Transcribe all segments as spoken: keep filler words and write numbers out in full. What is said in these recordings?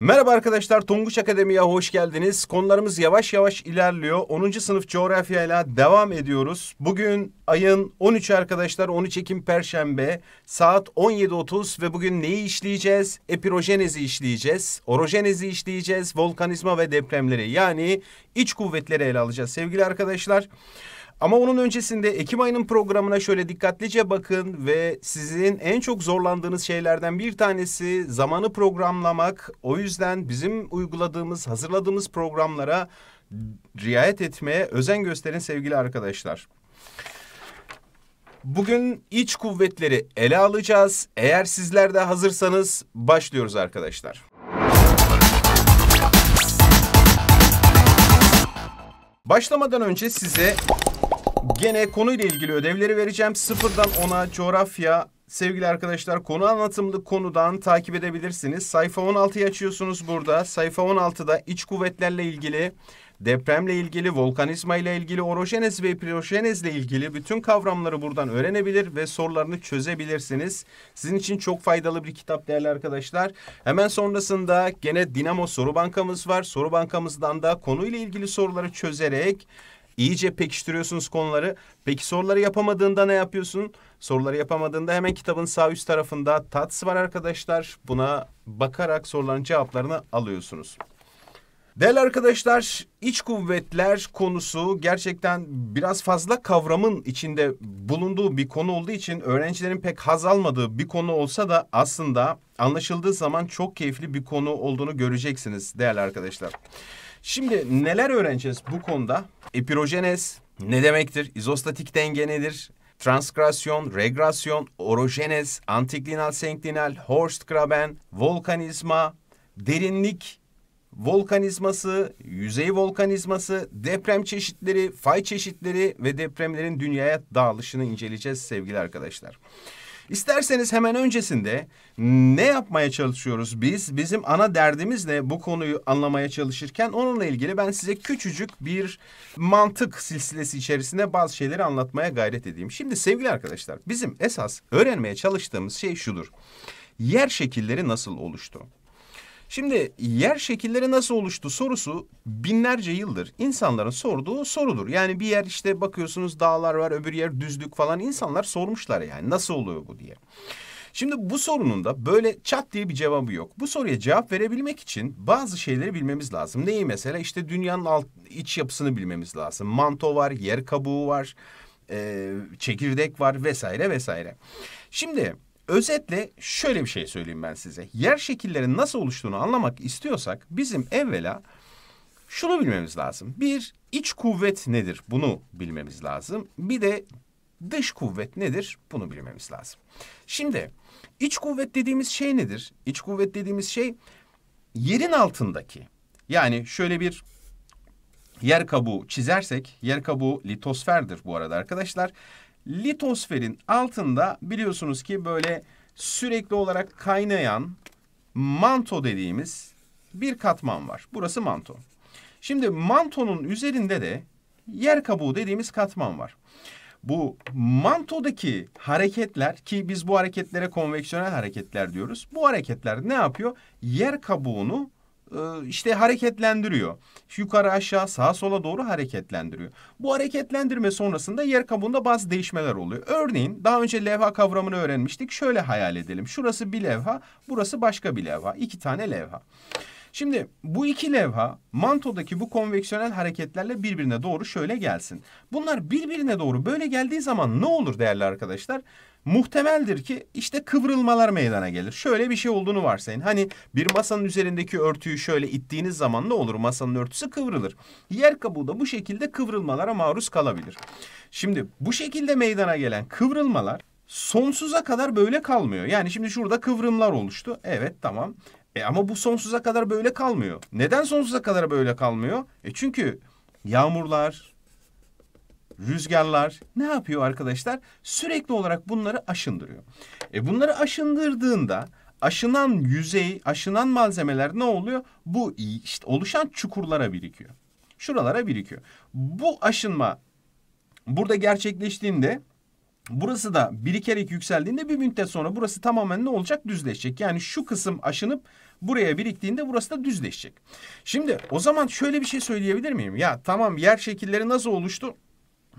Merhaba arkadaşlar, Tonguç Akademi'ye hoş geldiniz. Konularımız yavaş yavaş ilerliyor. onuncu sınıf coğrafyayla devam ediyoruz. Bugün ayın on üçü arkadaşlar, on üç Ekim Perşembe saat on yedi otuz ve bugün neyi işleyeceğiz? Epirojenezi işleyeceğiz, orojenezi işleyeceğiz, volkanizma ve depremleri, yani iç kuvvetleri ele alacağız sevgili arkadaşlar. Ama onun öncesinde Ekim ayının programına şöyle dikkatlice bakın ve sizin en çok zorlandığınız şeylerden bir tanesi zamanı programlamak. O yüzden bizim uyguladığımız, hazırladığımız programlara riayet etmeye özen gösterin sevgili arkadaşlar. Bugün iç kuvvetleri ele alacağız. Eğer sizler de hazırsanız başlıyoruz arkadaşlar. Başlamadan önce size gene konuyla ilgili ödevleri vereceğim. Sıfırdan ona coğrafya sevgili arkadaşlar, konu anlatımlı konudan takip edebilirsiniz. Sayfa on altıyı açıyorsunuz burada. Sayfa on altıda iç kuvvetlerle ilgili, depremle ilgili, volkanizma ile ilgili, orojenez ve epirojenezle ilgili bütün kavramları buradan öğrenebilir ve sorularını çözebilirsiniz. Sizin için çok faydalı bir kitap değerli arkadaşlar. Hemen sonrasında gene Dinamo soru bankamız var. Soru bankamızdan da konuyla ilgili soruları çözerek İyice pekiştiriyorsunuz konuları. Peki soruları yapamadığında ne yapıyorsun? Soruları yapamadığında hemen kitabın sağ üst tarafında tats var arkadaşlar. Buna bakarak soruların cevaplarını alıyorsunuz. Değerli arkadaşlar, iç kuvvetler konusu gerçekten biraz fazla kavramın içinde bulunduğu bir konu olduğu için öğrencilerin pek haz almadığı bir konu olsa da aslında anlaşıldığı zaman çok keyifli bir konu olduğunu göreceksiniz değerli arkadaşlar. Şimdi neler öğreneceğiz bu konuda? Epirojenez ne demektir? İzostatik denge nedir? Transgrasyon, regresyon, orojenez, antiklinal, senklinal, Horst-Graben, volkanizma, derinlik volkanizması, yüzey volkanizması, deprem çeşitleri, fay çeşitleri ve depremlerin dünyaya dağılışını inceleyeceğiz sevgili arkadaşlar. İsterseniz hemen öncesinde ne yapmaya çalışıyoruz biz? Bizim ana derdimiz ne bu konuyu anlamaya çalışırken? Onunla ilgili ben size küçücük bir mantık silsilesi içerisinde bazı şeyleri anlatmaya gayret edeyim. Şimdi sevgili arkadaşlar, bizim esas öğrenmeye çalıştığımız şey şudur. Yer şekilleri nasıl oluştu? Şimdi yer şekilleri nasıl oluştu sorusu binlerce yıldır insanların sorduğu sorudur. Yani bir yer işte bakıyorsunuz dağlar var, öbür yer düzlük falan, insanlar sormuşlar yani nasıl oluyor bu diye. Şimdi bu sorunun da böyle çat diye bir cevabı yok. Bu soruya cevap verebilmek için bazı şeyleri bilmemiz lazım. Neyi mesela? İşte dünyanın alt, iç yapısını bilmemiz lazım. Manto var, yer kabuğu var, e, çekirdek var vesaire vesaire. Şimdi özetle şöyle bir şey söyleyeyim ben size. Yer şekillerinin nasıl oluştuğunu anlamak istiyorsak bizim evvela şunu bilmemiz lazım. Bir, iç kuvvet nedir? Bunu bilmemiz lazım. Bir de dış kuvvet nedir? Bunu bilmemiz lazım. Şimdi iç kuvvet dediğimiz şey nedir? İç kuvvet dediğimiz şey yerin altındaki. Yani şöyle bir yer kabuğu çizersek, yer kabuğu litosferdir bu arada arkadaşlar. Litosferin altında biliyorsunuz ki böyle sürekli olarak kaynayan manto dediğimiz bir katman var. Burası manto. Şimdi mantonun üzerinde de yer kabuğu dediğimiz katman var. Bu mantodaki hareketler, ki biz bu hareketlere konveksiyonel hareketler diyoruz. Bu hareketler ne yapıyor? Yer kabuğunu işte hareketlendiriyor. Yukarı aşağı sağa sola doğru hareketlendiriyor. Bu hareketlendirme sonrasında yer kabuğunda bazı değişmeler oluyor. Örneğin daha önce levha kavramını öğrenmiştik. Şöyle hayal edelim. Şurası bir levha, burası başka bir levha. İki tane levha. Şimdi bu iki levha mantodaki bu konveksiyonel hareketlerle birbirine doğru şöyle gelsin. Bunlar birbirine doğru böyle geldiği zaman ne olur değerli arkadaşlar? Muhtemeldir ki işte kıvrılmalar meydana gelir. Şöyle bir şey olduğunu varsayın. Hani bir masanın üzerindeki örtüyü şöyle ittiğiniz zaman ne olur? Masanın örtüsü kıvrılır. Yer kabuğu da bu şekilde kıvrılmalara maruz kalabilir. Şimdi bu şekilde meydana gelen kıvrılmalar sonsuza kadar böyle kalmıyor. Yani şimdi şurada kıvrımlar oluştu. Evet, tamam. E ama bu sonsuza kadar böyle kalmıyor. Neden sonsuza kadar böyle kalmıyor? E çünkü yağmurlar, rüzgarlar ne yapıyor arkadaşlar? Sürekli olarak bunları aşındırıyor. E bunları aşındırdığında aşınan yüzey, aşınan malzemeler ne oluyor? Bu işte oluşan çukurlara birikiyor. Şuralara birikiyor. Bu aşınma burada gerçekleştiğinde, burası da birikerek yükseldiğinde bir müddet sonra burası tamamen ne olacak? Düzleşecek. Yani şu kısım aşınıp buraya biriktiğinde burası da düzleşecek. Şimdi o zaman şöyle bir şey söyleyebilir miyim? Ya tamam, yer şekilleri nasıl oluştu?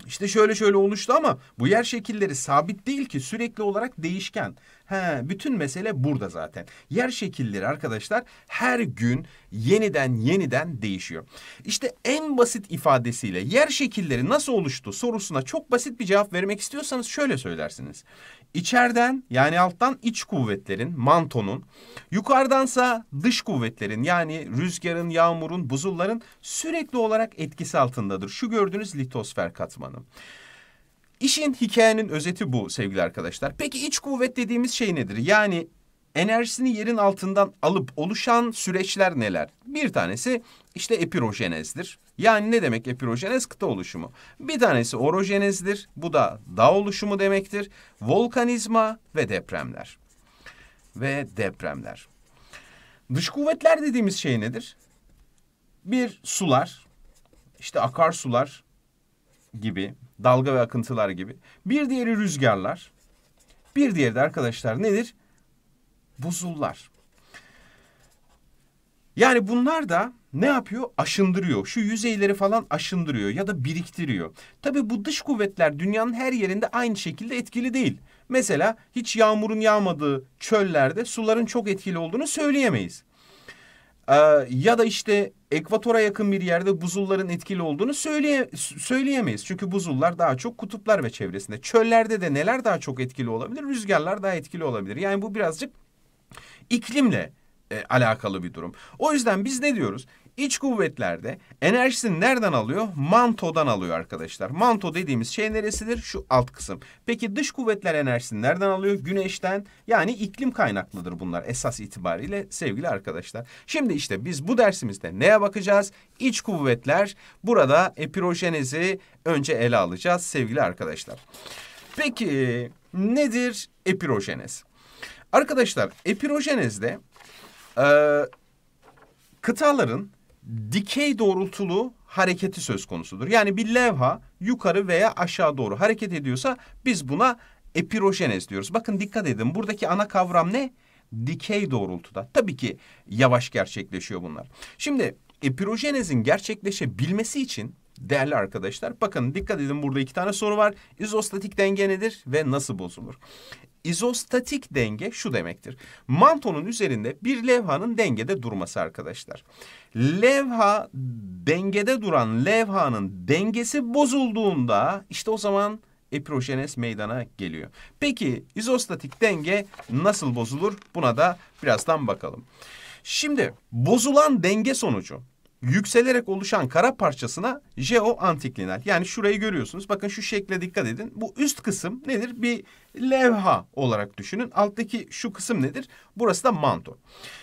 İşte şöyle şöyle oluştu ama bu yer şekilleri sabit değil ki, sürekli olarak değişken. He, bütün mesele burada zaten. Yer şekilleri arkadaşlar her gün yeniden yeniden değişiyor. İşte en basit ifadesiyle yer şekilleri nasıl oluştu sorusuna çok basit bir cevap vermek istiyorsanız şöyle söylersiniz. İçeriden, yani alttan iç kuvvetlerin, mantonun, yukarıdansa dış kuvvetlerin, yani rüzgarın, yağmurun, buzulların sürekli olarak etkisi altındadır. Şu gördüğünüz litosfer katmanı. İşin, hikayenin özeti bu sevgili arkadaşlar. Peki iç kuvvet dediğimiz şey nedir? Yani enerjisini yerin altından alıp oluşan süreçler neler? Bir tanesi işte epirojenezdir. Yani ne demek epirojenez? Kıta oluşumu. Bir tanesi orojenezdir. Bu da dağ oluşumu demektir. Volkanizma ve depremler. Ve depremler. Dış kuvvetler dediğimiz şey nedir? Bir, sular, işte akarsular gibi, dalga ve akıntılar gibi. Bir diğeri rüzgarlar. Bir diğeri de arkadaşlar nedir? Buzullar. Yani bunlar da ne yapıyor? Aşındırıyor. Şu yüzeyleri falan aşındırıyor ya da biriktiriyor. Tabii bu dış kuvvetler dünyanın her yerinde aynı şekilde etkili değil. Mesela hiç yağmurun yağmadığı çöllerde suların çok etkili olduğunu söyleyemeyiz. Ee, ya da işte ekvatora yakın bir yerde buzulların etkili olduğunu söyleye, söyleyemeyiz. Çünkü buzullar daha çok kutuplar ve çevresinde. Çöllerde de neler daha çok etkili olabilir? Rüzgarlar daha etkili olabilir. Yani bu birazcık iklimle e, alakalı bir durum. O yüzden biz ne diyoruz? İç kuvvetlerde enerjisini nereden alıyor? Mantodan alıyor arkadaşlar. Manto dediğimiz şey neresidir? Şu alt kısım. Peki dış kuvvetler enerjisini nereden alıyor? Güneşten, yani iklim kaynaklıdır bunlar esas itibariyle sevgili arkadaşlar. Şimdi işte biz bu dersimizde neye bakacağız? İç kuvvetler, burada epirojenezi önce ele alacağız sevgili arkadaşlar. Peki nedir epirojenez? Arkadaşlar epirojenezde e, kıtaların dikey doğrultulu hareketi söz konusudur. Yani bir levha yukarı veya aşağı doğru hareket ediyorsa biz buna epirojenez diyoruz. Bakın dikkat edin, buradaki ana kavram ne? Dikey doğrultuda. Tabii ki yavaş gerçekleşiyor bunlar. Şimdi epirojenezin gerçekleşebilmesi için değerli arkadaşlar, bakın dikkat edin, burada iki tane soru var. İzostatik denge nedir ve nasıl bozulur? İzostatik denge şu demektir. Mantonun üzerinde bir levhanın dengede durması arkadaşlar. Levha dengede duran levhanın dengesi bozulduğunda işte o zaman epirojenez meydana geliyor. Peki izostatik denge nasıl bozulur? Buna da birazdan bakalım. Şimdi bozulan denge sonucu yükselerek oluşan kara parçasına jeoantiklinal, yani şurayı görüyorsunuz, bakın şu şekle dikkat edin. Bu üst kısım nedir? Bir levha olarak düşünün. Alttaki şu kısım nedir? Burası da manto.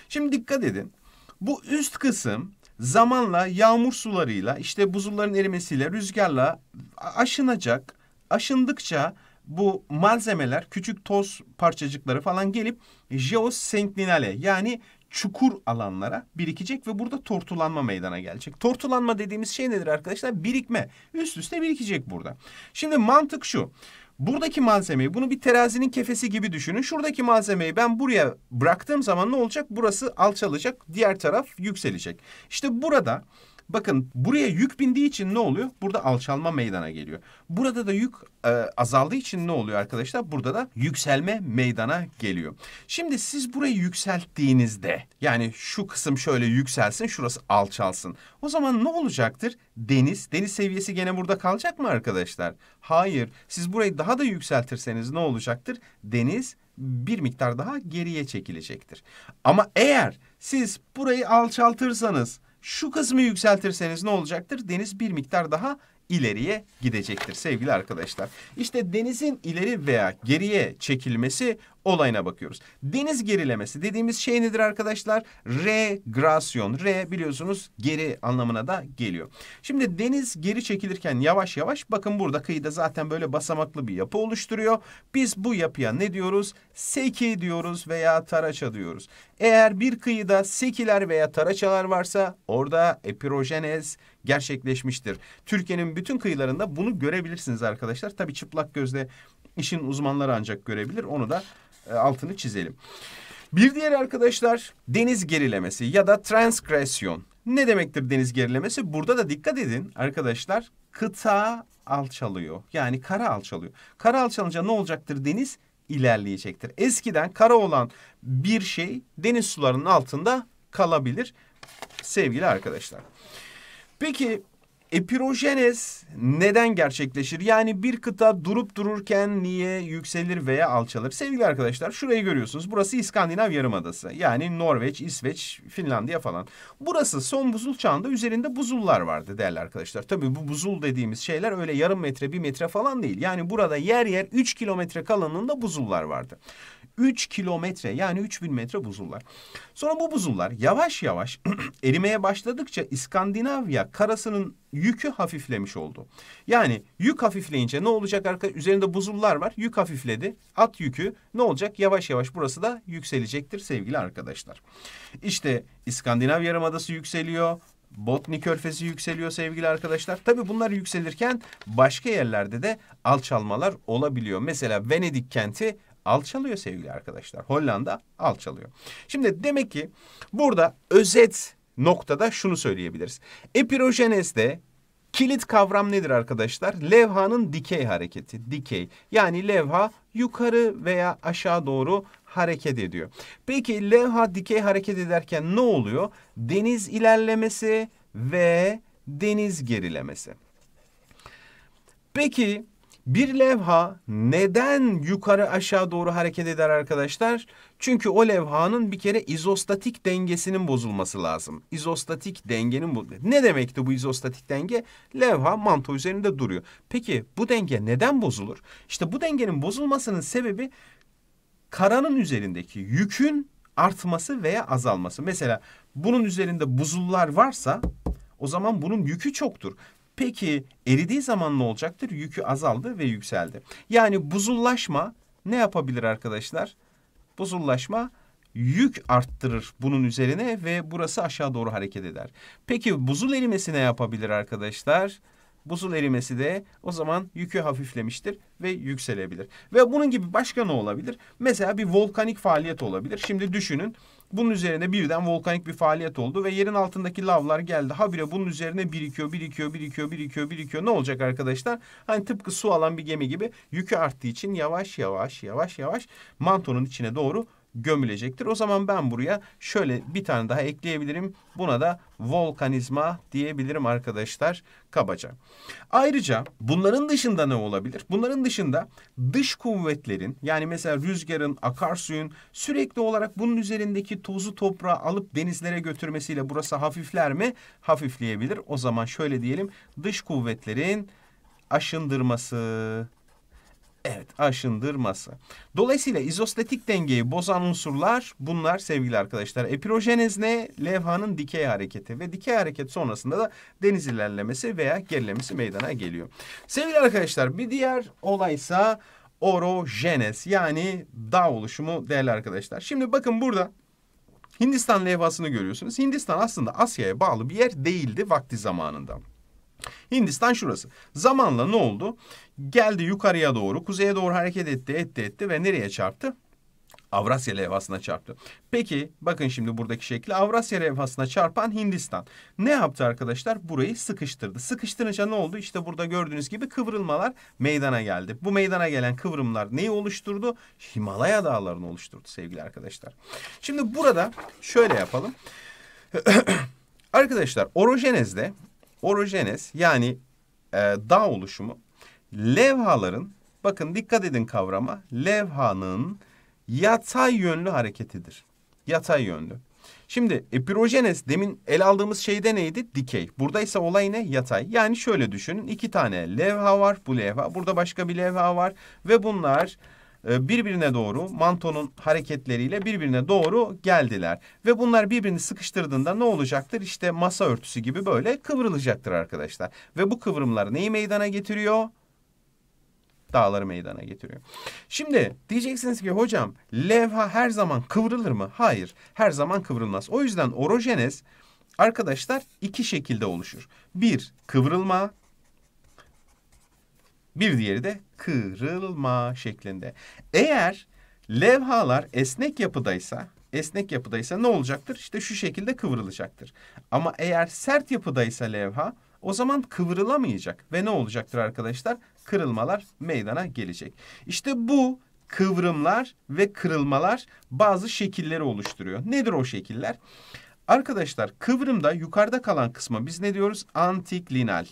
Şimdi dikkat edin. Bu üst kısım zamanla yağmur sularıyla, işte buzulların erimesiyle, rüzgarla aşınacak. Aşındıkça bu malzemeler, küçük toz parçacıkları falan gelip jeosenklinale, yani çukur alanlara birikecek ve burada tortulanma meydana gelecek. Tortulanma dediğimiz şey nedir arkadaşlar? Birikme. Üst üste birikecek burada. Şimdi mantık şu. Buradaki malzemeyi, bunu bir terazinin kefesi gibi düşünün. Şuradaki malzemeyi ben buraya bıraktığım zaman ne olacak? Burası alçalacak, diğer taraf yükselecek. İşte burada bakın, buraya yük bindiği için ne oluyor? Burada alçalma meydana geliyor. Burada da yük e, azaldığı için ne oluyor arkadaşlar? Burada da yükselme meydana geliyor. Şimdi siz burayı yükselttiğinizde, yani şu kısım şöyle yükselsin, şurası alçalsın. O zaman ne olacaktır? Deniz, deniz seviyesi gene burada kalacak mı arkadaşlar? Hayır. Siz burayı daha da yükseltirseniz ne olacaktır? Deniz bir miktar daha geriye çekilecektir. Ama eğer siz burayı alçaltırsanız, şu kısmı yükseltirseniz ne olacaktır? Deniz bir miktar daha ileriye gidecektir sevgili arkadaşlar. İşte denizin ileri veya geriye çekilmesi olayına bakıyoruz. Deniz gerilemesi dediğimiz şey nedir arkadaşlar? Regresyon. Re biliyorsunuz geri anlamına da geliyor. Şimdi deniz geri çekilirken yavaş yavaş, bakın burada kıyıda zaten böyle basamaklı bir yapı oluşturuyor. Biz bu yapıya ne diyoruz? Seki diyoruz veya taraça diyoruz. Eğer bir kıyıda sekiler veya taraçalar varsa orada epirojenez gerçekleşmiştir. Türkiye'nin bütün kıyılarında bunu görebilirsiniz arkadaşlar. Tabii çıplak gözle işin uzmanları ancak görebilir. Onu da altını çizelim. Bir diğer arkadaşlar deniz gerilemesi ya da transgresyon. Ne demektir deniz gerilemesi? Burada da dikkat edin arkadaşlar, kıta alçalıyor. Yani kara alçalıyor. Kara alçalınca ne olacaktır? Deniz ilerleyecektir. Eskiden kara olan bir şey deniz sularının altında kalabilir sevgili arkadaşlar. Peki epirojenez neden gerçekleşir? Yani bir kıta durup dururken niye yükselir veya alçalır? Sevgili arkadaşlar, şurayı görüyorsunuz. Burası İskandinav Yarımadası. Yani Norveç, İsveç, Finlandiya falan. Burası son buzul çağında üzerinde buzullar vardı değerli arkadaşlar. Tabii bu buzul dediğimiz şeyler öyle yarım metre, bir metre falan değil. Yani burada yer yer üç kilometre kalınlığında buzullar vardı. üç kilometre yani üç bin metre buzullar. Sonra bu buzullar yavaş yavaş erimeye başladıkça İskandinavya karasının yükü hafiflemiş oldu. Yani yük hafifleyince ne olacak arkadaşlar? Üzerinde buzullar var. Yük hafifledi. At yükü ne olacak? Yavaş yavaş burası da yükselecektir sevgili arkadaşlar. İşte İskandinav Yarımadası yükseliyor. Botni Körfezi yükseliyor sevgili arkadaşlar. Tabii bunlar yükselirken başka yerlerde de alçalmalar olabiliyor. Mesela Venedik kenti alçalıyor sevgili arkadaşlar. Hollanda alçalıyor. Şimdi demek ki burada özet noktada şunu söyleyebiliriz. Epirojenezde kilit kavram nedir arkadaşlar? Levhanın dikey hareketi. Dikey. Yani levha yukarı veya aşağı doğru hareket ediyor. Peki levha dikey hareket ederken ne oluyor? Deniz ilerlemesi ve deniz gerilemesi. Peki bir levha neden yukarı aşağı doğru hareket eder arkadaşlar? Çünkü o levhanın bir kere izostatik dengesinin bozulması lazım. İzostatik dengenin bu. Ne demekti bu izostatik denge? Levha manto üzerinde duruyor. Peki bu denge neden bozulur? İşte bu dengenin bozulmasının sebebi karanın üzerindeki yükün artması veya azalması. Mesela bunun üzerinde buzullar varsa o zaman bunun yükü çoktur. Peki eridiği zaman ne olacaktır? Yükü azaldı ve yükseldi. Yani buzullaşma ne yapabilir arkadaşlar? Buzullaşma yük arttırır bunun üzerine ve burası aşağı doğru hareket eder. Peki buzul erimesi ne yapabilir arkadaşlar? Buzul erimesi de o zaman yükü hafiflemiştir ve yükselebilir. Ve bunun gibi başka ne olabilir? Mesela bir volkanik faaliyet olabilir. Şimdi düşünün. Bunun üzerine birden volkanik bir faaliyet oldu ve yerin altındaki lavlar geldi. Habire bunun üzerine birikiyor, birikiyor, birikiyor, birikiyor, birikiyor. Ne olacak arkadaşlar? Hani tıpkı su alan bir gemi gibi yükü arttığı için yavaş yavaş yavaş yavaş mantonun içine doğru gömülecektir. O zaman ben buraya şöyle bir tane daha ekleyebilirim. Buna da volkanizma diyebilirim arkadaşlar kabaca. Ayrıca bunların dışında ne olabilir? Bunların dışında dış kuvvetlerin, yani mesela rüzgarın, akarsuyun sürekli olarak bunun üzerindeki tozu toprağı alıp denizlere götürmesiyle burası hafifler mi? Hafifleyebilir. O zaman şöyle diyelim, dış kuvvetlerin aşındırması. Evet, aşındırması. Dolayısıyla izostatik dengeyi bozan unsurlar bunlar sevgili arkadaşlar. Epirojenez ne? Levhanın dikey hareketi ve dikey hareket sonrasında da deniz ilerlemesi veya gerilemesi meydana geliyor. Sevgili arkadaşlar, bir diğer olaysa orojenez, yani dağ oluşumu değerli arkadaşlar. Şimdi bakın burada Hindistan levhasını görüyorsunuz. Hindistan aslında Asya'ya bağlı bir yer değildi vakti zamanında. Hindistan şurası. Zamanla ne oldu? Geldi yukarıya doğru, kuzeye doğru hareket etti, etti, etti ve nereye çarptı? Avrasya levhasına çarptı. Peki bakın şimdi buradaki şekli, Avrasya levhasına çarpan Hindistan. Ne yaptı arkadaşlar? Burayı sıkıştırdı. Sıkıştırınca ne oldu? İşte burada gördüğünüz gibi kıvrılmalar meydana geldi. Bu meydana gelen kıvrımlar neyi oluşturdu? Himalaya dağlarını oluşturdu sevgili arkadaşlar. Şimdi burada şöyle yapalım. Arkadaşlar, orojenezde orojenez yani e, dağ oluşumu levhaların, bakın dikkat edin kavrama, levhanın yatay yönlü hareketidir. Yatay yönlü. Şimdi epirojenez demin ele aldığımız şeyde neydi? Dikey. Buradaysa olay ne? Yatay. Yani şöyle düşünün, iki tane levha var, bu levha, burada başka bir levha var ve bunlar birbirine doğru mantonun hareketleriyle birbirine doğru geldiler. Ve bunlar birbirini sıkıştırdığında ne olacaktır? İşte masa örtüsü gibi böyle kıvrılacaktır arkadaşlar. Ve bu kıvrımlar neyi meydana getiriyor? Dağları meydana getiriyor. Şimdi diyeceksiniz ki hocam levha her zaman kıvrılır mı? Hayır, her zaman kıvrılmaz. O yüzden orojenez arkadaşlar iki şekilde oluşur. Bir, kıvrılma. Bir diğeri de kırılma şeklinde. Eğer levhalar esnek yapıdaysa, Esnek yapıdaysa ne olacaktır? İşte şu şekilde kıvrılacaktır. Ama eğer sert yapıdaysa levha, o zaman kıvrılamayacak ve ne olacaktır arkadaşlar? Kırılmalar meydana gelecek. İşte bu kıvrımlar ve kırılmalar bazı şekilleri oluşturuyor. Nedir o şekiller? Arkadaşlar, kıvrımda yukarıda kalan kısma biz ne diyoruz? Antiklinal.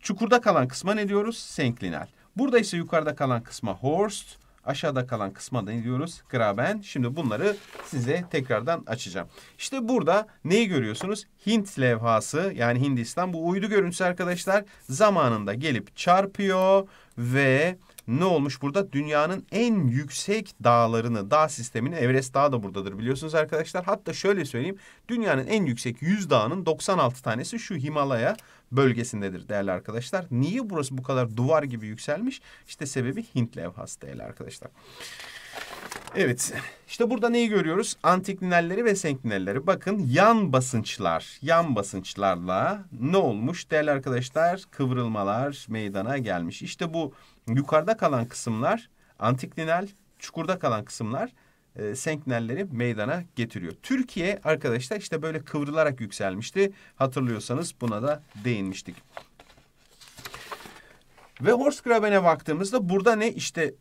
Çukurda kalan kısma ne diyoruz? Senklinal. Burada ise yukarıda kalan kısma Horst, aşağıda kalan kısma da ne diyoruz? Graben. Şimdi bunları size tekrardan açacağım. İşte burada neyi görüyorsunuz? Hint levhası, yani Hindistan, bu uydu görüntüsü arkadaşlar, zamanında gelip çarpıyor ve ne olmuş burada? Dünyanın en yüksek dağlarını, dağ sistemini, Everest dağı da buradadır biliyorsunuz arkadaşlar. Hatta şöyle söyleyeyim, dünyanın en yüksek yüz dağının doksan altı tanesi şu Himalaya bölgesindedir değerli arkadaşlar. Niye burası bu kadar duvar gibi yükselmiş? İşte sebebi Hint levhası değerli arkadaşlar. Evet, işte burada neyi görüyoruz? Antiklinalleri ve senklinalleri. Bakın, yan basınçlar, yan basınçlarla ne olmuş değerli arkadaşlar? Kıvrılmalar meydana gelmiş. İşte bu yukarıda kalan kısımlar antiklinal, çukurda kalan kısımlar e, senklinalleri meydana getiriyor. Türkiye arkadaşlar işte böyle kıvrılarak yükselmişti. Hatırlıyorsanız buna da değinmiştik. Ve Horstgraben'e baktığımızda burada ne? İşte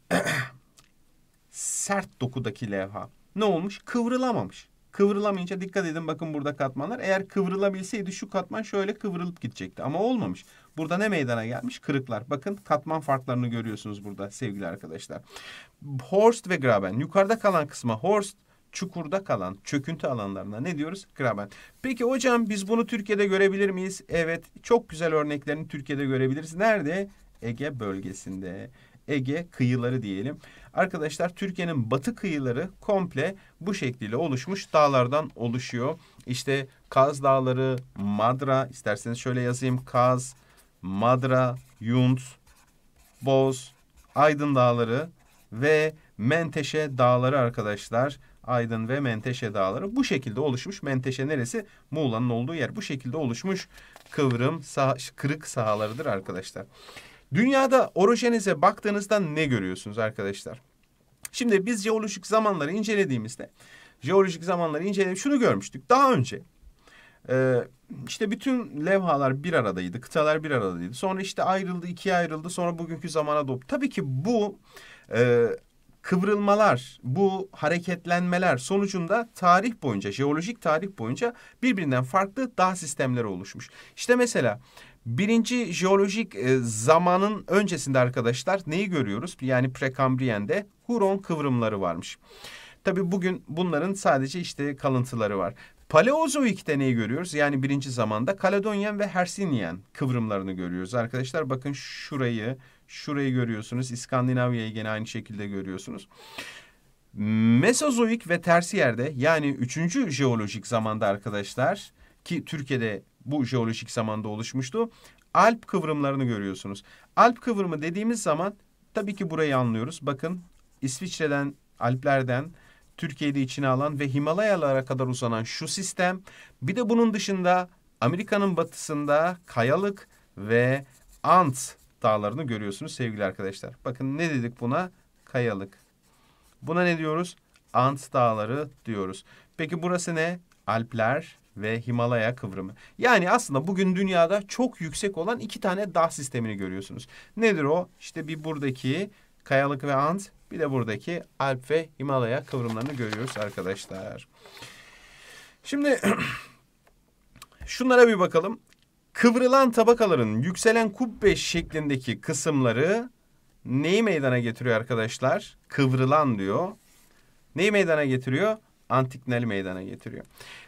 sert dokudaki levha ne olmuş? Kıvrılamamış. Kıvrılamayınca dikkat edin, bakın burada katmanlar. Eğer kıvrılabilseydi şu katman şöyle kıvrılıp gidecekti ama olmamış. Burada ne meydana gelmiş? Kırıklar. Bakın katman farklarını görüyorsunuz burada sevgili arkadaşlar. Horst ve Graben. Yukarıda kalan kısma Horst, çukurda kalan çöküntü alanlarına ne diyoruz? Graben. Peki hocam biz bunu Türkiye'de görebilir miyiz? Evet, çok güzel örneklerini Türkiye'de görebiliriz. Nerede? Ege bölgesinde. Ege kıyıları diyelim. Arkadaşlar Türkiye'nin batı kıyıları komple bu şekliyle oluşmuş dağlardan oluşuyor. İşte Kaz Dağları, Madra, isterseniz şöyle yazayım. Kaz, Madra, Yunt, Boz, Aydın Dağları ve Menteşe Dağları arkadaşlar. Aydın ve Menteşe Dağları bu şekilde oluşmuş. Menteşe neresi? Muğla'nın olduğu yer. Bu şekilde oluşmuş kıvrım, sah kırık sahalarıdır arkadaşlar. Dünyada orojenize baktığınızda ne görüyorsunuz arkadaşlar? Şimdi biz jeolojik zamanları incelediğimizde, jeolojik zamanları incelediğimizde şunu görmüştük. Daha önce e, işte bütün levhalar bir aradaydı, kıtalar bir aradaydı. Sonra işte ayrıldı, ikiye ayrıldı. Sonra bugünkü zamana doğru. Tabii ki bu e, kıvrılmalar, bu hareketlenmeler sonucunda tarih boyunca, jeolojik tarih boyunca birbirinden farklı dağ sistemleri oluşmuş. İşte mesela birinci jeolojik zamanın öncesinde arkadaşlar neyi görüyoruz? Yani Prekambriyen'de Huron kıvrımları varmış. Tabii bugün bunların sadece işte kalıntıları var. Paleozoik'te neyi görüyoruz? Yani birinci zamanda Kaledonyen ve Hersinyen kıvrımlarını görüyoruz. Arkadaşlar bakın şurayı, şurayı görüyorsunuz. İskandinavya'yı gene aynı şekilde görüyorsunuz. Mesozoik ve Tersiyer'de, yani üçüncü jeolojik zamanda arkadaşlar, ki Türkiye'de bu jeolojik zamanda oluşmuştu, Alp kıvrımlarını görüyorsunuz. Alp kıvrımı dediğimiz zaman tabii ki burayı anlıyoruz. Bakın İsviçre'den, Alpler'den Türkiye'de içine alan ve Himalayalara kadar uzanan şu sistem. Bir de bunun dışında Amerika'nın batısında Kayalık ve Ant dağlarını görüyorsunuz sevgili arkadaşlar. Bakın ne dedik buna? Kayalık. Buna ne diyoruz? Ant dağları diyoruz. Peki burası ne? Alpler ve Himalaya kıvrımı. Yani aslında bugün dünyada çok yüksek olan iki tane dağ sistemini görüyorsunuz. Nedir o? İşte bir buradaki Kayalık ve Ant, bir de buradaki Alp ve Himalaya kıvrımlarını görüyoruz arkadaşlar. Şimdi şunlara bir bakalım. Kıvrılan tabakaların yükselen kubbe şeklindeki kısımları neyi meydana getiriyor arkadaşlar? Kıvrılan diyor. Neyi meydana getiriyor? Antiklinal meydana getiriyor.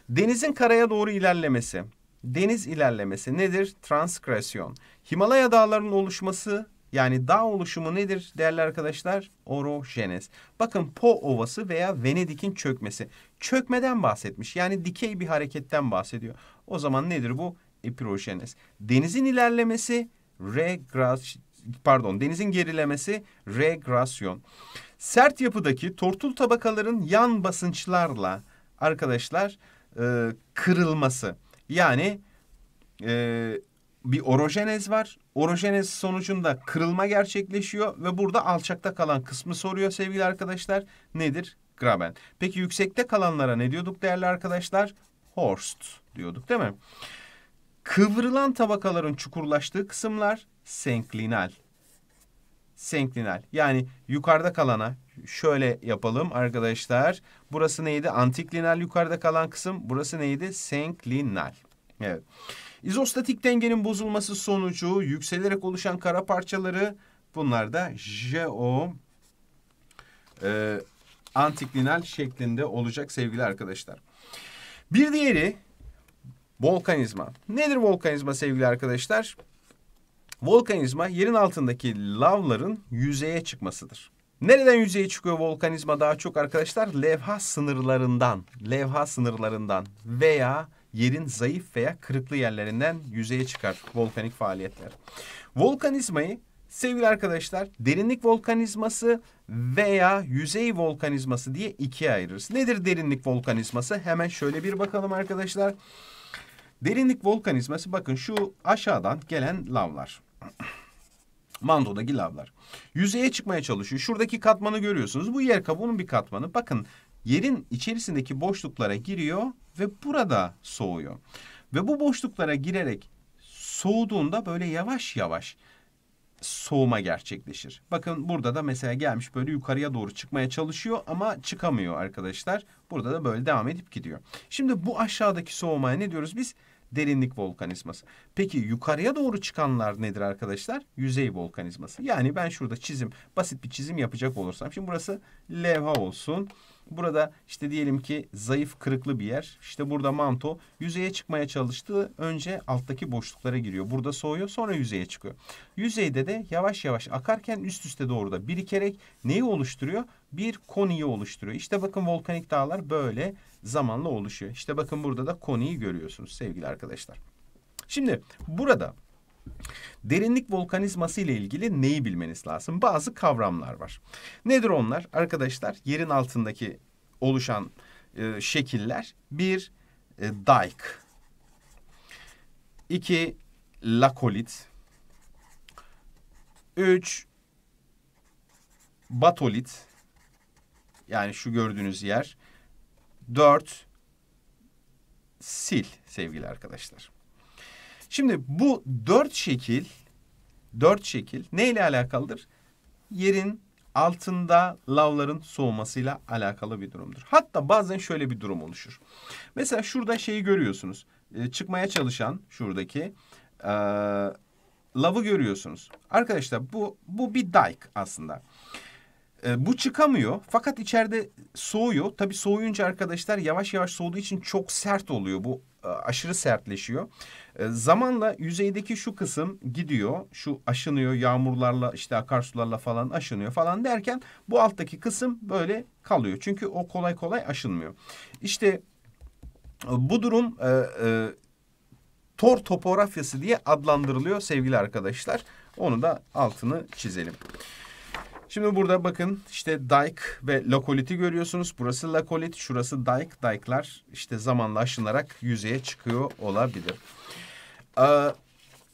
Denizin karaya doğru ilerlemesi. Deniz ilerlemesi nedir? Transgresyon. Himalaya dağlarının oluşması, yani dağ oluşumu nedir değerli arkadaşlar? Orojenez. Bakın Po Ovası veya Venedik'in çökmesi. Çökmeden bahsetmiş. Yani dikey bir hareketten bahsediyor. O zaman nedir bu? Epirojenez. Denizin ilerlemesi regras, pardon, denizin gerilemesi regrasyon. Sert yapıdaki tortul tabakaların yan basınçlarla arkadaşlar e, kırılması. Yani e, bir orojenez var. Orojenez sonucunda kırılma gerçekleşiyor ve burada alçakta kalan kısmı soruyor sevgili arkadaşlar. Nedir? graben. Peki yüksekte kalanlara ne diyorduk değerli arkadaşlar? Horst diyorduk değil mi? Kıvrılan tabakaların çukurlaştığı kısımlar senklinal. Senklinal. Yani yukarıda kalana şöyle yapalım arkadaşlar. Burası neydi? Antiklinal yukarıda kalan kısım. Burası neydi? Senklinal. Evet. İzostatik dengenin bozulması sonucu yükselerek oluşan kara parçaları, bunlar da jeo e, antiklinal şeklinde olacak sevgili arkadaşlar. Bir diğeri volkanizma. Nedir volkanizma sevgili arkadaşlar? Volkanizma yerin altındaki lavların yüzeye çıkmasıdır. Nereden yüzeye çıkıyor volkanizma daha çok arkadaşlar? Levha sınırlarından, levha sınırlarından veya yerin zayıf veya kırıklı yerlerinden yüzeye çıkar volkanik faaliyetler. Volkanizmayı sevgili arkadaşlar derinlik volkanizması veya yüzey volkanizması diye ikiye ayırırız. Nedir derinlik volkanizması? Hemen şöyle bir bakalım arkadaşlar. Derinlik volkanizması, bakın şu aşağıdan gelen lavlar. Mandodaki lavlar. Yüzeye çıkmaya çalışıyor. Şuradaki katmanı görüyorsunuz. Bu yer kabuğunun bir katmanı. Bakın yerin içerisindeki boşluklara giriyor ve burada soğuyor. Ve bu boşluklara girerek soğuduğunda böyle yavaş yavaş soğuma gerçekleşir. Bakın burada da mesela gelmiş böyle yukarıya doğru çıkmaya çalışıyor ama çıkamıyor arkadaşlar. Burada da böyle devam edip gidiyor. Şimdi bu aşağıdaki soğumaya ne diyoruz biz? Derinlik volkanizması. Peki yukarıya doğru çıkanlar nedir arkadaşlar? Yüzey volkanizması. Yani ben şurada çizim, basit bir çizim yapacak olursam. Şimdi burası levha olsun. Burada işte diyelim ki zayıf kırıklı bir yer. İşte burada manto yüzeye çıkmaya çalıştığı önce alttaki boşluklara giriyor. Burada soğuyor, sonra yüzeye çıkıyor. Yüzeyde de yavaş yavaş akarken üst üste doğru da birikerek neyi oluşturuyor? Bir koniyi oluşturuyor. İşte bakın volkanik dağlar böyle zamanla oluşuyor. İşte bakın burada da koniyi görüyorsunuz sevgili arkadaşlar. Şimdi burada derinlik volkanizması ile ilgili neyi bilmeniz lazım? Bazı kavramlar var. Nedir onlar? Arkadaşlar yerin altındaki oluşan e, şekiller. Bir e, dike. İki lakolit. Üç batolit. Yani şu gördüğünüz yer. Dört sil sevgili arkadaşlar. Şimdi bu dört şekil, dört şekil neyle alakalıdır? Yerin altında lavların soğumasıyla alakalı bir durumdur. Hatta bazen şöyle bir durum oluşur. Mesela şurada şeyi görüyorsunuz. E, çıkmaya çalışan şuradaki e, lavı görüyorsunuz. Arkadaşlar bu, bu bir dike aslında. E, bu çıkamıyor fakat içeride soğuyor. Tabii soğuyunca arkadaşlar yavaş yavaş soğuduğu için çok sert oluyor bu. Aşırı sertleşiyor. Zamanla yüzeydeki şu kısım gidiyor. Şu aşınıyor yağmurlarla işte akarsularla falan aşınıyor falan derken bu alttaki kısım böyle kalıyor. Çünkü o kolay kolay aşınmıyor. İşte bu durum e, e, tor topografyası diye adlandırılıyor sevgili arkadaşlar. Onu da altını çizelim. Şimdi burada bakın işte dike ve lakoliti görüyorsunuz. Burası lakolit, şurası dike. Dike'lar işte zamanla aşınarak yüzeye çıkıyor olabilir. Ee,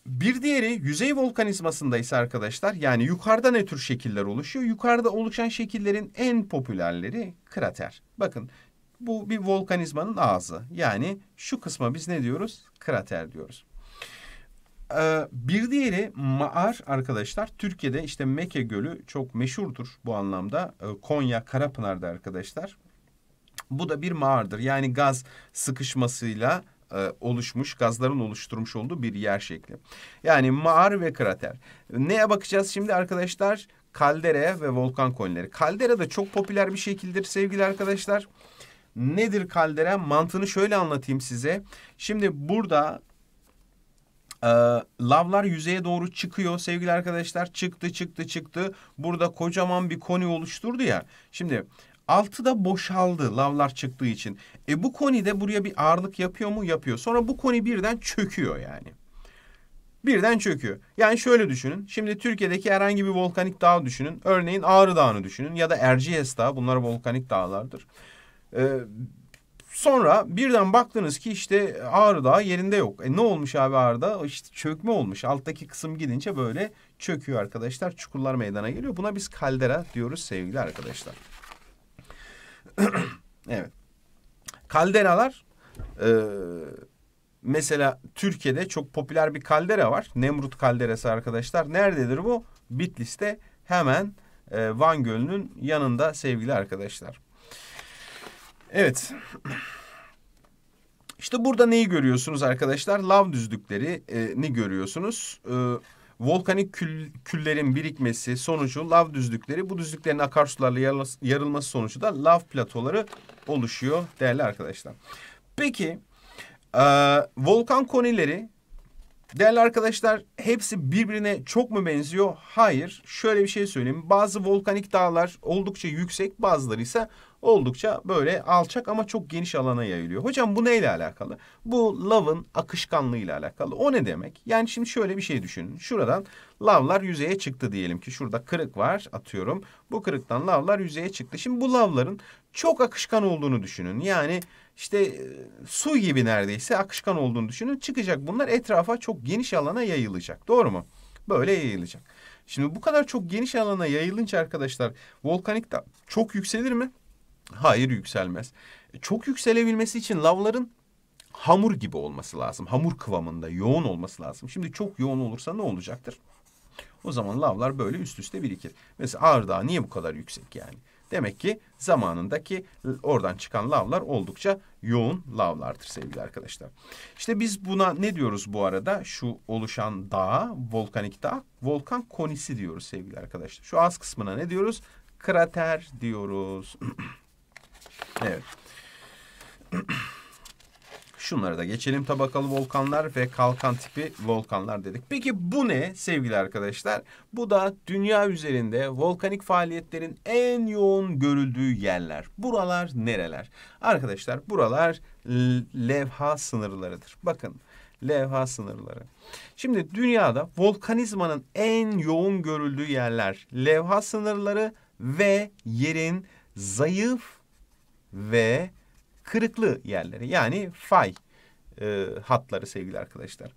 bir diğeri yüzey volkanizmasında ise arkadaşlar yani yukarıda ne tür şekiller oluşuyor? Yukarıda oluşan şekillerin en popülerleri krater. Bakın bu bir volkanizmanın ağzı. Yani şu kısma biz ne diyoruz? Krater diyoruz. Bir diğeri mağar arkadaşlar. Türkiye'de işte Meke Gölü çok meşhurdur bu anlamda. Konya Karapınar'da arkadaşlar. Bu da bir mağardır. Yani gaz sıkışmasıyla oluşmuş, gazların oluşturmuş olduğu bir yer şekli. Yani mağar ve krater. Neye bakacağız şimdi arkadaşlar? Kaldera ve volkan konileri. Kaldera da çok popüler bir şekildir sevgili arkadaşlar. Nedir kaldera? Mantığını şöyle anlatayım size. Şimdi burada Ee, lavlar yüzeye doğru çıkıyor sevgili arkadaşlar. Çıktı çıktı çıktı. Burada kocaman bir koni oluşturdu ya. Şimdi altı da boşaldı lavlar çıktığı için. E bu koni de buraya bir ağırlık yapıyor mu? Yapıyor. Sonra bu koni birden çöküyor yani. Birden çöküyor. Yani şöyle düşünün. Şimdi Türkiye'deki herhangi bir volkanik dağ düşünün. Örneğin Ağrı Dağı'nı düşünün ya da Erciyes Dağı. Bunlar volkanik dağlardır. Ee, Sonra birden baktınız ki işte Ağrı Dağı yerinde yok. E ne olmuş abi Ağrı Dağı? İşte çökme olmuş. Alttaki kısım gidince böyle çöküyor arkadaşlar. Çukurlar meydana geliyor. Buna biz kaldera diyoruz sevgili arkadaşlar. Evet. Kalderalar, e, mesela Türkiye'de çok popüler bir kaldera var. Nemrut kalderası arkadaşlar. Nerededir bu? Bitlis'te, hemen e, Van Gölü'nün yanında sevgili arkadaşlar. Evet. İşte burada neyi görüyorsunuz arkadaşlar? Lav düzlüklerini görüyorsunuz. E, volkanik kül, küllerin birikmesi sonucu lav düzlükleri, bu düzlüklerin akarsularla yarılması sonucu da lav platoları oluşuyor değerli arkadaşlar. Peki e, volkan konileri değerli arkadaşlar hepsi birbirine çok mu benziyor? Hayır. Şöyle bir şey söyleyeyim. Bazı volkanik dağlar oldukça yüksek, bazıları ise oldukça böyle alçak ama çok geniş alana yayılıyor. Hocam bu neyle alakalı? Bu lavın akışkanlığıyla alakalı. O ne demek? Yani şimdi şöyle bir şey düşünün. Şuradan lavlar yüzeye çıktı diyelim ki. Şurada kırık var atıyorum. Bu kırıktan lavlar yüzeye çıktı. Şimdi bu lavların çok akışkan olduğunu düşünün. Yani işte su gibi neredeyse akışkan olduğunu düşünün. Çıkacak bunlar, etrafa çok geniş alana yayılacak. Doğru mu? Böyle yayılacak. Şimdi bu kadar çok geniş alana yayılınca arkadaşlar volkanik dağ çok yükselir mi? Hayır, yükselmez. Çok yükselebilmesi için lavların hamur gibi olması lazım. Hamur kıvamında yoğun olması lazım. Şimdi çok yoğun olursa ne olacaktır? O zaman lavlar böyle üst üste birikir. Mesela Ağrı Dağı niye bu kadar yüksek yani? Demek ki zamanındaki oradan çıkan lavlar oldukça yoğun lavlardır sevgili arkadaşlar. İşte biz buna ne diyoruz bu arada? Şu oluşan dağa, volkanik dağ, volkan konisi diyoruz sevgili arkadaşlar. Şu az kısmına ne diyoruz? Krater diyoruz. Evet. Şunları da geçelim. Tabakalı volkanlar ve kalkan tipi volkanlar dedik. Peki bu ne sevgili arkadaşlar? Bu da dünya üzerinde volkanik faaliyetlerin en yoğun görüldüğü yerler. Buralar nereler? Arkadaşlar buralar levha sınırlarıdır. Bakın levha sınırları. Şimdi dünyada volkanizmanın en yoğun görüldüğü yerler levha sınırları ve yerin zayıf ve kırıklı yerleri, yani fay e, hatları sevgili arkadaşlar.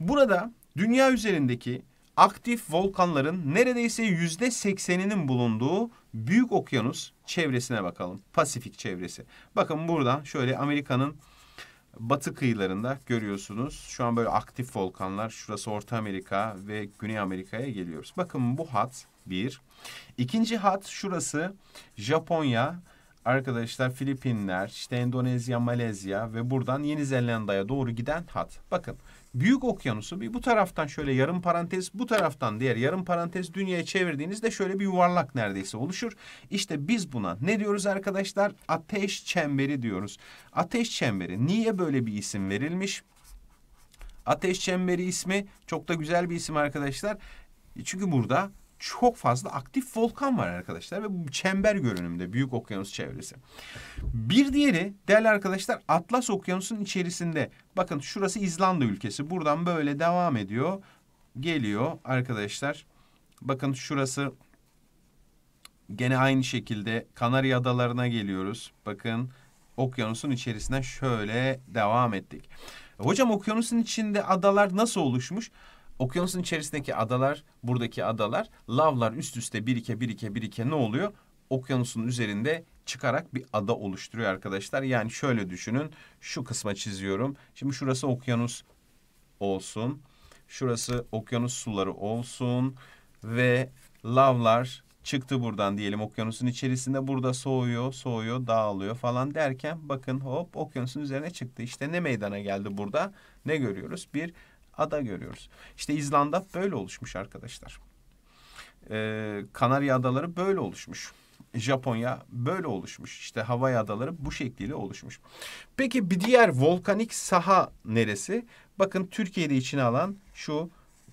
Burada dünya üzerindeki aktif volkanların neredeyse yüzde sekseninin bulunduğu Büyük Okyanus çevresine bakalım. Pasifik çevresi. Bakın buradan şöyle Amerika'nın batı kıyılarında görüyorsunuz. Şu an böyle aktif volkanlar. Şurası Orta Amerika ve Güney Amerika'ya geliyoruz. Bakın bu hat bir. İkinci hat şurası Japonya. Arkadaşlar Filipinler, işte Endonezya, Malezya ve buradan Yeni Zelanda'ya doğru giden hat. Bakın Büyük Okyanus'u bir bu taraftan şöyle yarım parantez, bu taraftan diğer yarım parantez dünyaya çevirdiğinizde şöyle bir yuvarlak neredeyse oluşur. İşte biz buna ne diyoruz arkadaşlar? Ateş çemberi diyoruz. Ateş çemberi niye böyle bir isim verilmiş? Ateş çemberi ismi çok da güzel bir isim arkadaşlar. Çünkü burada çok fazla aktif volkan var arkadaşlar ve bu çember görünümde Büyük Okyanus çevresi. Bir diğeri değerli arkadaşlar Atlas Okyanusu'nun içerisinde. Bakın şurası İzlanda ülkesi. Buradan böyle devam ediyor. Geliyor arkadaşlar. Bakın şurası gene aynı şekilde Kanarya Adaları'na geliyoruz. Bakın okyanusun içerisinden şöyle devam ettik. Hocam okyanusun içinde adalar nasıl oluşmuş? Okyanusun içerisindeki adalar, buradaki adalar, lavlar üst üste birike birike birike ne oluyor? Okyanusun üzerinde çıkarak bir ada oluşturuyor arkadaşlar. Yani şöyle düşünün, şu kısma çiziyorum. Şimdi şurası okyanus olsun, şurası okyanus suları olsun ve lavlar çıktı buradan diyelim okyanusun içerisinde. Burada soğuyor, soğuyor, dağılıyor falan derken bakın hop okyanusun üzerine çıktı. İşte ne meydana geldi burada? Ne görüyoruz? Bir ada görüyoruz. İşte İzlanda böyle oluşmuş arkadaşlar. Ee, Kanarya Adaları böyle oluşmuş. Japonya böyle oluşmuş. İşte Hawaii Adaları bu şekliyle oluşmuş. Peki bir diğer volkanik saha neresi? Bakın Türkiye'de içine alan şu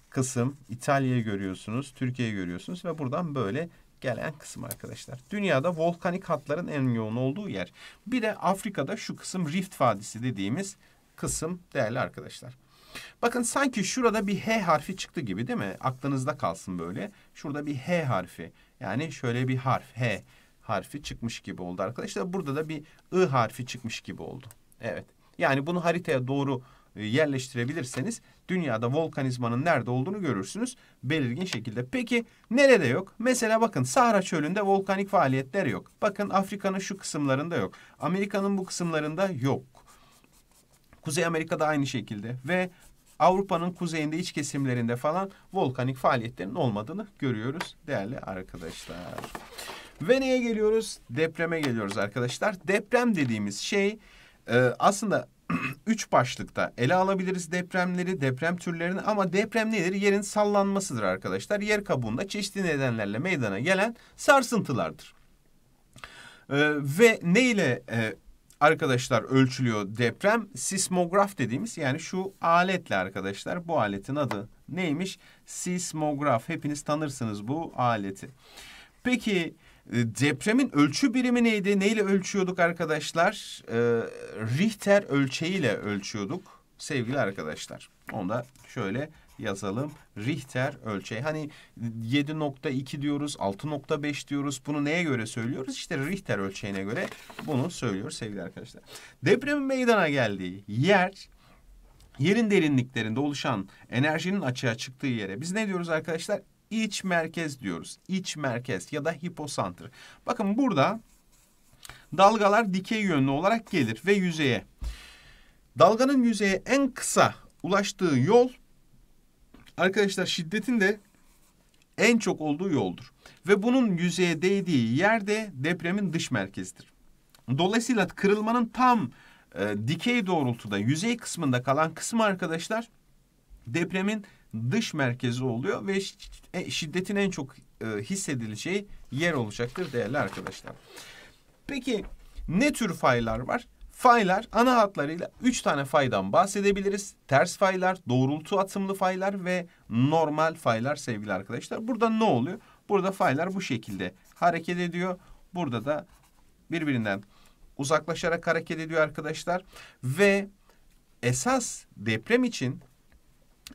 kısım. İtalya'yı görüyorsunuz. Türkiye'yi görüyorsunuz ve buradan böyle gelen kısım arkadaşlar. Dünyada volkanik hatların en yoğun olduğu yer. Bir de Afrika'da şu kısım Rift Vadisi dediğimiz kısım değerli arkadaşlar. Bakın sanki şurada bir H harfi çıktı gibi değil mi? Aklınızda kalsın böyle. Şurada bir H harfi. Yani şöyle bir harf. H harfi çıkmış gibi oldu arkadaşlar. Burada da bir I harfi çıkmış gibi oldu. Evet. Yani bunu haritaya doğru yerleştirebilirseniz dünyada volkanizmanın nerede olduğunu görürsünüz belirgin şekilde. Peki nerede yok? Mesela bakın Sahra Çölü'nde volkanik faaliyetler yok. Bakın Afrika'nın şu kısımlarında yok. Amerika'nın bu kısımlarında yok. Kuzey Amerika'da aynı şekilde ve Avrupa'nın kuzeyinde iç kesimlerinde falan volkanik faaliyetlerin olmadığını görüyoruz değerli arkadaşlar. Ve neye geliyoruz? Depreme geliyoruz arkadaşlar. Deprem dediğimiz şey aslında üç başlıkta ele alabiliriz depremleri, deprem türlerini ama deprem nedir? Yerin sallanmasıdır arkadaşlar. Yer kabuğunda çeşitli nedenlerle meydana gelen sarsıntılardır. Ve neyle arkadaşlar ölçülüyor deprem? Sismograf dediğimiz yani şu aletle arkadaşlar. Bu aletin adı neymiş? Sismograf. Hepiniz tanırsınız bu aleti. Peki depremin ölçü birimi neydi? Neyle ölçüyorduk arkadaşlar? E, Richter ölçeğiyle ölçüyorduk sevgili arkadaşlar. Onu da şöyle yazalım. Richter ölçeği. Hani yedi nokta iki diyoruz, altı nokta beş diyoruz. Bunu neye göre söylüyoruz? İşte Richter ölçeğine göre bunu söylüyoruz sevgili arkadaşlar. Depremin meydana geldiği yer, yerin derinliklerinde oluşan enerjinin açığa çıktığı yere biz ne diyoruz arkadaşlar? İç merkez diyoruz. İç merkez ya da hiposantr. Bakın burada dalgalar dikey yönlü olarak gelir ve yüzeye. Dalganın yüzeye en kısa ulaştığı yol arkadaşlar şiddetin de en çok olduğu yoldur. Ve bunun yüzeye değdiği yerde depremin dış merkezidir. Dolayısıyla kırılmanın tam e, dikey doğrultuda yüzey kısmında kalan kısmı arkadaşlar depremin dış merkezi oluyor ve şiddetin en çok hissedileceği yer olacaktır değerli arkadaşlar. Peki ne tür faylar var? Faylar ana hatlarıyla üç tane faydan bahsedebiliriz. Ters faylar, doğrultu atımlı faylar ve normal faylar sevgili arkadaşlar. Burada ne oluyor? Burada faylar bu şekilde hareket ediyor. Burada da birbirinden uzaklaşarak hareket ediyor arkadaşlar. Ve esas deprem için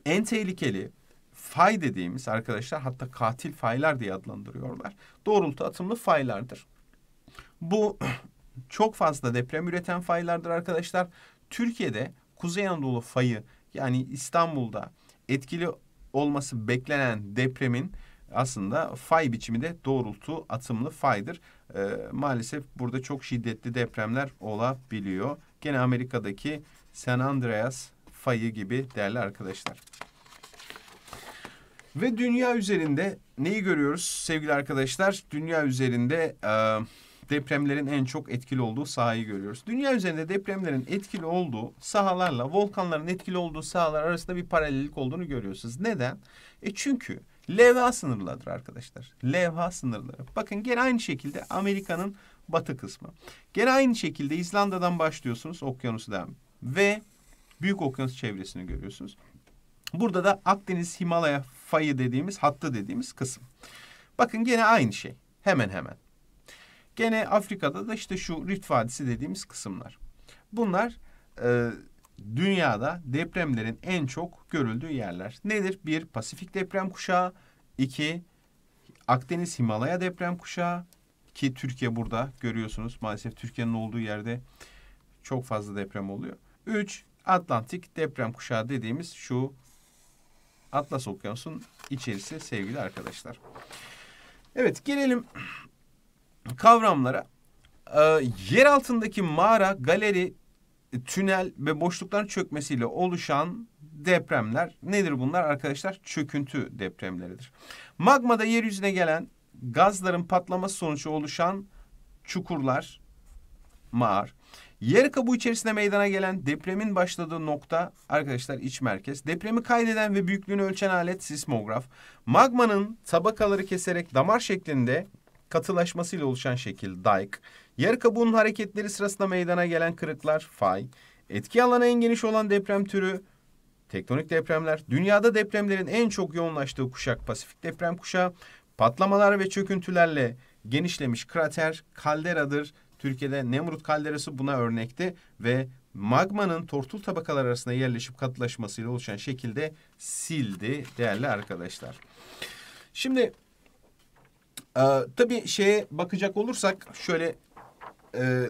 en tehlikeli fay dediğimiz arkadaşlar hatta katil faylar diye adlandırıyorlar. Doğrultu atımlı faylardır. Bu çok fazla deprem üreten faylardır arkadaşlar. Türkiye'de Kuzey Anadolu fayı yani İstanbul'da etkili olması beklenen depremin aslında fay biçimi de doğrultu atımlı faydır. Ee, maalesef burada çok şiddetli depremler olabiliyor. Gene Amerika'daki San Andreas fayı gibi değerli arkadaşlar. Ve dünya üzerinde neyi görüyoruz sevgili arkadaşlar? Dünya üzerinde e, depremlerin en çok etkili olduğu sahayı görüyoruz. Dünya üzerinde depremlerin etkili olduğu sahalarla volkanların etkili olduğu sahalar arasında bir paralellik olduğunu görüyorsunuz. Neden? E çünkü levha sınırlarıdır arkadaşlar. Levha sınırları. Bakın gene aynı şekilde Amerika'nın batı kısmı. Gene aynı şekilde İzlanda'dan başlıyorsunuz okyanusu devam. Ve Büyük Okyanus çevresini görüyorsunuz. Burada da Akdeniz Himalaya fayı dediğimiz, hattı dediğimiz kısım. Bakın gene aynı şey. Hemen hemen. Gene Afrika'da da işte şu Rift Vadisi dediğimiz kısımlar. Bunlar e, dünyada depremlerin en çok görüldüğü yerler. Nedir? Bir, Pasifik deprem kuşağı. İki, Akdeniz Himalaya deprem kuşağı. Ki Türkiye burada görüyorsunuz. Maalesef Türkiye'nin olduğu yerde çok fazla deprem oluyor. Üç, Atlantik deprem kuşağı dediğimiz şu Atlas Okyanusu'nun içerisi sevgili arkadaşlar. Evet gelelim kavramlara. Ee, yer altındaki mağara, galeri, tünel ve boşlukların çökmesiyle oluşan depremler nedir bunlar arkadaşlar? Çöküntü depremleridir. Magmada yeryüzüne gelen gazların patlaması sonucu oluşan çukurlar, mağar. Yer kabuğu içerisinde meydana gelen depremin başladığı nokta arkadaşlar iç merkez. Depremi kaydeden ve büyüklüğünü ölçen alet sismograf. Magmanın tabakaları keserek damar şeklinde katılaşmasıyla oluşan şekil dike. Yer kabuğunun hareketleri sırasında meydana gelen kırıklar fay. Etki alanı en geniş olan deprem türü tektonik depremler. Dünyada depremlerin en çok yoğunlaştığı kuşak Pasifik deprem kuşağı. Patlamalar ve çöküntülerle genişlemiş krater kalderadır. Türkiye'de Nemrut kalderası buna örnekti ve magmanın tortul tabakalar arasında yerleşip katılaşmasıyla oluşan şekilde sildi değerli arkadaşlar. Şimdi e, tabii şeye bakacak olursak şöyle e,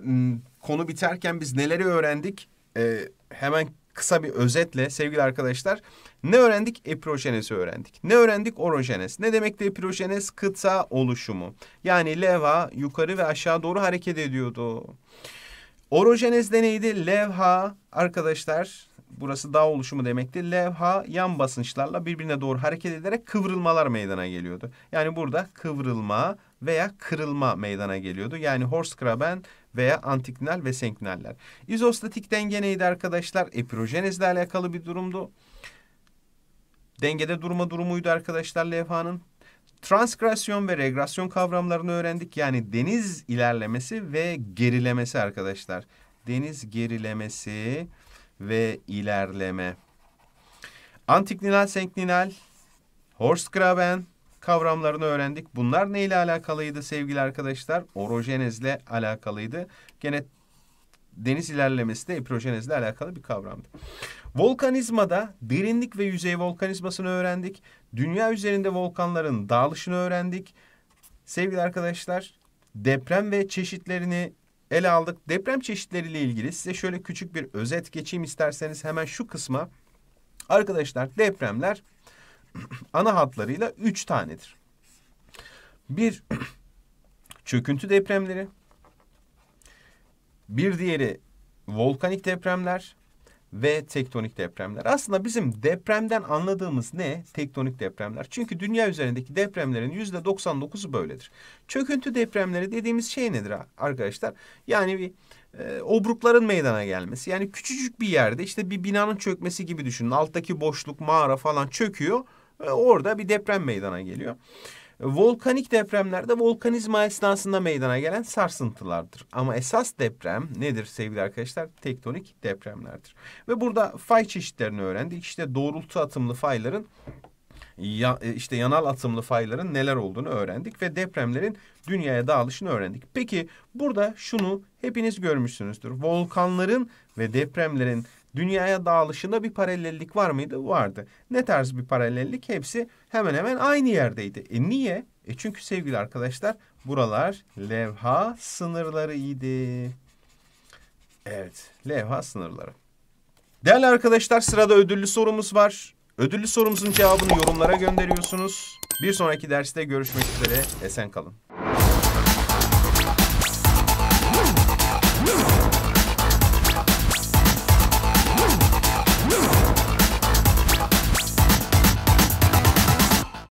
konu biterken biz neleri öğrendik? E, hemen kısa bir özetle sevgili arkadaşlar, ne öğrendik? Epirojenesi öğrendik. Ne öğrendik? Orojenes. Ne demekti epirojenes? Kıta oluşumu. Yani levha yukarı ve aşağı doğru hareket ediyordu. Orojenes de neydi? Levha arkadaşlar, burası dağ oluşumu demekti. Levha yan basınçlarla birbirine doğru hareket ederek kıvrılmalar meydana geliyordu. Yani burada kıvrılma veya kırılma meydana geliyordu. Yani horsekraben veya antiklinal ve senklinaller. İzostatik denge neydi arkadaşlar? Epirojenezle alakalı bir durumdu. Dengede durma durumuydu arkadaşlar levhanın. Transgresyon ve regresyon kavramlarını öğrendik. Yani deniz ilerlemesi ve gerilemesi arkadaşlar. Deniz gerilemesi ve ilerleme. Antiklinal, senklinal, horsekraben kavramlarını öğrendik. Bunlar neyle alakalıydı sevgili arkadaşlar? Orojenezle alakalıydı. Gene deniz ilerlemesi de epirojenezle alakalı bir kavramdı. Volkanizmada derinlik ve yüzey volkanizmasını öğrendik. Dünya üzerinde volkanların dağılışını öğrendik. Sevgili arkadaşlar, deprem ve çeşitlerini ele aldık. Deprem çeşitleriyle ilgili size şöyle küçük bir özet geçeyim isterseniz hemen şu kısma. Arkadaşlar depremler ana hatlarıyla üç tanedir. Bir çöküntü depremleri, bir diğeri volkanik depremler ve tektonik depremler. Aslında bizim depremden anladığımız ne? Tektonik depremler. Çünkü dünya üzerindeki depremlerin yüzde doksan dokuzu böyledir. Çöküntü depremleri dediğimiz şey nedir arkadaşlar? Yani bir e, obrukların meydana gelmesi. Yani küçücük bir yerde işte bir binanın çökmesi gibi düşünün. Alttaki boşluk, mağara falan çöküyor. E, orada bir deprem meydana geliyor. Volkanik depremlerde volkanizma esnasında meydana gelen sarsıntılardır. Ama esas deprem nedir sevgili arkadaşlar? Tektonik depremlerdir. Ve burada fay çeşitlerini öğrendik. İşte doğrultu atımlı fayların, ya, işte yanal atımlı fayların neler olduğunu öğrendik. Ve depremlerin dünyaya dağılışını öğrendik. Peki burada şunu hepiniz görmüşsünüzdür. Volkanların ve depremlerin dünyaya dağılışında bir paralellik var mıydı? Vardı. Ne tarz bir paralellik? Hepsi hemen hemen aynı yerdeydi. E niye? E çünkü sevgili arkadaşlar buralar levha sınırlarıydı. Evet, levha sınırları. Değerli arkadaşlar, sırada ödüllü sorumuz var. Ödüllü sorumuzun cevabını yorumlara gönderiyorsunuz. Bir sonraki derste görüşmek üzere. Esen kalın.